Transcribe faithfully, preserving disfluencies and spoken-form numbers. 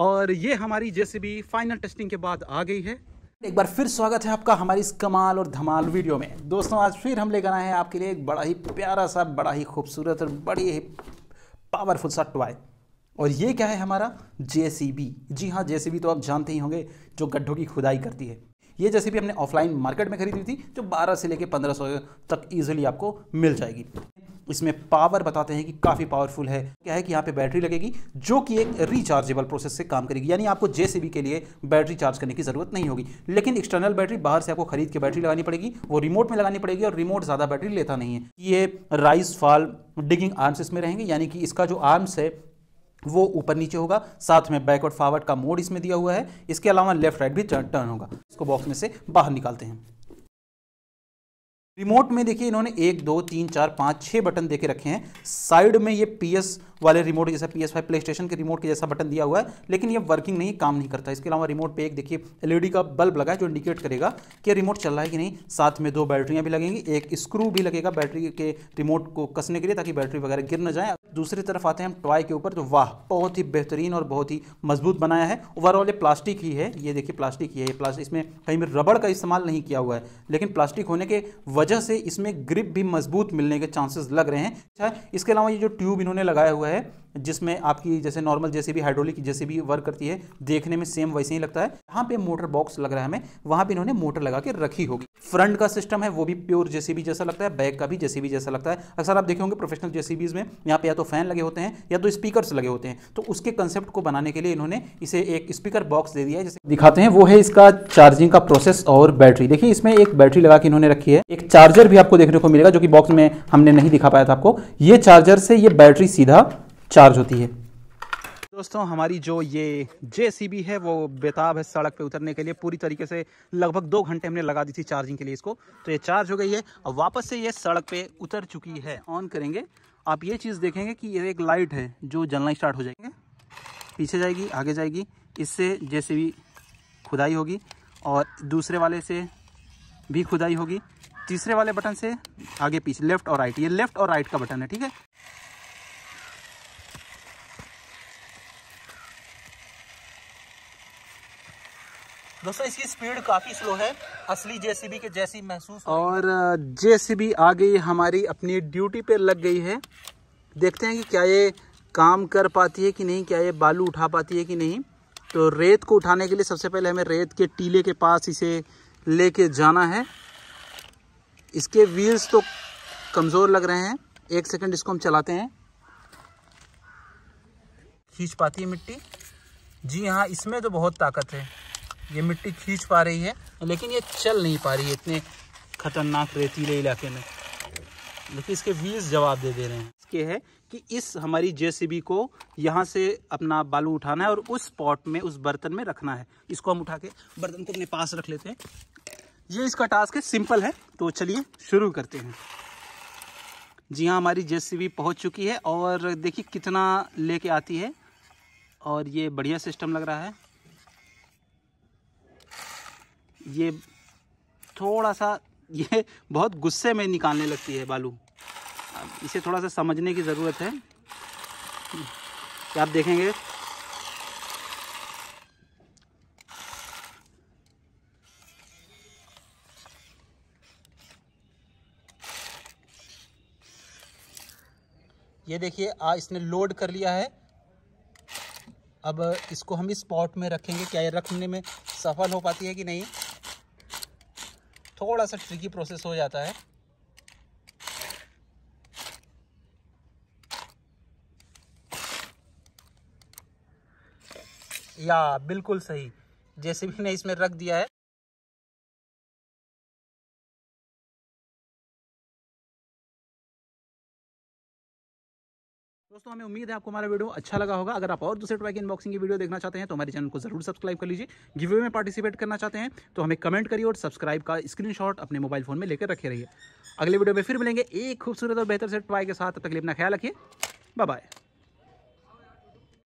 और ये हमारी जेसीबी फाइनल टेस्टिंग के बाद आ गई है। एक बार फिर स्वागत है आपका हमारी इस कमाल और धमाल वीडियो में। दोस्तों आज फिर हम लेकर आए हैं आपके लिए एक बड़ा ही प्यारा सा, बड़ा ही खूबसूरत और बड़ी ही पावरफुल सा टॉय। और ये क्या है हमारा जेसीबी। जी हाँ, जेसीबी तो आप जानते ही होंगे, जो गड्ढों की खुदाई करती है। ये जेसीबी हमने ऑफलाइन मार्केट में खरीदी थी, जो बारह से लेकर पंद्रह सौ तक ईजिली आपको मिल जाएगी। इसमें पावर बताते हैं कि काफ़ी पावरफुल है। क्या है कि यहाँ पे बैटरी लगेगी, जो कि एक रिचार्जेबल प्रोसेस से काम करेगी, यानी आपको जेसीबी के लिए बैटरी चार्ज करने की ज़रूरत नहीं होगी। लेकिन एक्सटर्नल बैटरी बाहर से आपको खरीद के बैटरी लगानी पड़ेगी, वो रिमोट में लगानी पड़ेगी, और रिमोट ज़्यादा बैटरी लेता नहीं है। ये राइज फॉल डिगिंग आर्म्स इसमें रहेंगे, यानी कि इसका जो आर्म्स है वो ऊपर नीचे होगा। साथ में बैकवर्ड फॉरवर्ड का मोड इसमें दिया हुआ है। इसके अलावा लेफ्ट राइट भी टर्न होगा। इसको बॉक्स में से बाहर निकालते हैं। रिमोट में देखिए इन्होंने एक दो तीन चार पाँच छः बटन देके रखे हैं। साइड में ये पीएस वाले रिमोट जैसा, पीएस फाइव प्ले स्टेशन के रिमोट के जैसा बटन दिया हुआ है, लेकिन ये वर्किंग नहीं, काम नहीं करता। इसके अलावा रिमोट पे एक देखिए एलईडी का बल्ब लगा है, जो इंडिकेट करेगा कि रिमोट चल रहा है कि नहीं। साथ में दो बैटरियाँ भी लगेंगी, एक स्क्रू भी लगेगा बैटरी के रिमोट को कसने के लिए, ताकि बैटरी वगैरह गिर न जाए। दूसरी तरफ आते हैं हम टॉय के ऊपर, जो वाह बहुत ही बेहतरीन और बहुत ही मजबूत बनाया है। ओवरऑल ये प्लास्टिक ही है, ये देखिए प्लास्टिक ही है। प्लास्टिक, इसमें कहीं भी रबड़ का इस्तेमाल नहीं किया हुआ है, लेकिन प्लास्टिक होने के वजह से इसमें ग्रिप भी मजबूत मिलने के चांसेस लग रहे हैं। अच्छा, इसके अलावा ये जो ट्यूब इन्होंने लगाया हुआ है, जिसमें आपकी जैसे normal JCB, hydraulic JCB work करती है, देखने में सेम वैसे ही लगता है। यहाँ पे मोटर बॉक्स लग रहा है हमें, वहाँ पे इन्होंने मोटर लगा के रखी होगी। फ्रंट का सिस्टम है वो भी प्योर जेसीबी जैसा लगता है, बैक का भी जेसीबी जैसा लगता है। अक्सर आप देखे होंगे प्रोफेशनल जेसीबीज में यहाँ पे या तो फैन लगे होते हैं या तो स्पीकर्स लगे होते हैं, तो उसके कंसेप्ट को बनाने के लिए इन्होंने इसे एक स्पीकर बॉक्स दे दिया है। जैसे दिखाते हैं वो है इसका चार्जिंग का प्रोसेस और बैटरी। देखिए इसमें एक बैटरी लगा के इन्होंने रखी है। एक चार्जर भी आपको देखने को मिलेगा, जो कि बॉक्स में हमने नहीं दिखा पाया था आपको। ये चार्जर से ये बैटरी सीधा चार्ज होती है। दोस्तों हमारी जो ये जेसीबी है वो बेताब है सड़क पे उतरने के लिए पूरी तरीके से। लगभग दो घंटे हमने लगा दी थी चार्जिंग के लिए इसको, तो ये चार्ज हो गई है। अब वापस से ये सड़क पे उतर चुकी है। ऑन करेंगे, आप ये चीज़ देखेंगे कि ये एक लाइट है जो जलना स्टार्ट हो जाएगी, पीछे जाएगी, आगे जाएगी। इससे जेसीबी खुदाई होगी, और दूसरे वाले से भी खुदाई होगी, तीसरे वाले बटन से आगे पीछे, लेफ्ट और राइट। ये लेफ्ट और राइट का बटन है, ठीक है। दोस्तों इसकी स्पीड काफ़ी स्लो है, असली जेसीबी के जैसी महसूस। और जेसीबी आ गई हमारी अपनी ड्यूटी पे लग गई है। देखते हैं कि क्या ये काम कर पाती है कि नहीं, क्या ये बालू उठा पाती है कि नहीं। तो रेत को उठाने के लिए सबसे पहले हमें रेत के टीले के पास इसे लेके जाना है। इसके व्हील्स तो कमज़ोर लग रहे हैं। एक सेकेंड इसको हम चलाते हैं। खींच पाती है मिट्टी? जी हाँ, इसमें तो बहुत ताकत है, ये मिट्टी खींच पा रही है, लेकिन ये चल नहीं पा रही है इतने खतरनाक रेतीले इलाके में। देखिए इसके व्हील्स जवाब दे दे रहे हैं। इसके है कि इस हमारी जेसीबी को यहाँ से अपना बालू उठाना है और उस पॉट में, उस बर्तन में रखना है। इसको हम उठा के बर्तन को अपने पास रख लेते हैं। ये इसका टास्क है, सिंपल है। तो चलिए शुरू करते हैं। जी हाँ, हमारी जेसीबी पहुँच चुकी है और देखिए कितना लेके आती है। और ये बढ़िया सिस्टम लग रहा है। ये थोड़ा सा, ये बहुत गुस्से में निकालने लगती है बालू। इसे थोड़ा सा समझने की ज़रूरत है। आप देखेंगे ये देखिए आ इसने लोड कर लिया है। अब इसको हम इस पॉट में रखेंगे। क्या ये रखने में सफल हो पाती है कि नहीं? थोड़ा सा ट्रिकी प्रोसेस हो जाता है। या बिल्कुल सही, जेसीबी ने इसमें रख दिया है। दोस्तों हमें उम्मीद है आपको हमारा वीडियो अच्छा लगा होगा। अगर आप और दूसरे टॉय की अनबॉक्सिंग की वीडियो देखना चाहते हैं तो हमारे चैनल को जरूर सब्सक्राइब कर लीजिए। गिवअवे में पार्टिसिपेट करना चाहते हैं तो हमें कमेंट करिए, और सब्सक्राइब का स्क्रीनशॉट अपने मोबाइल फोन में लेकर रखे रहिए। अगले वीडियो में फिर मिलेंगे एक खूबसूरत और बेहतर से टॉय के साथ। तब तक अपना ख्याल रखिए। Bye bye.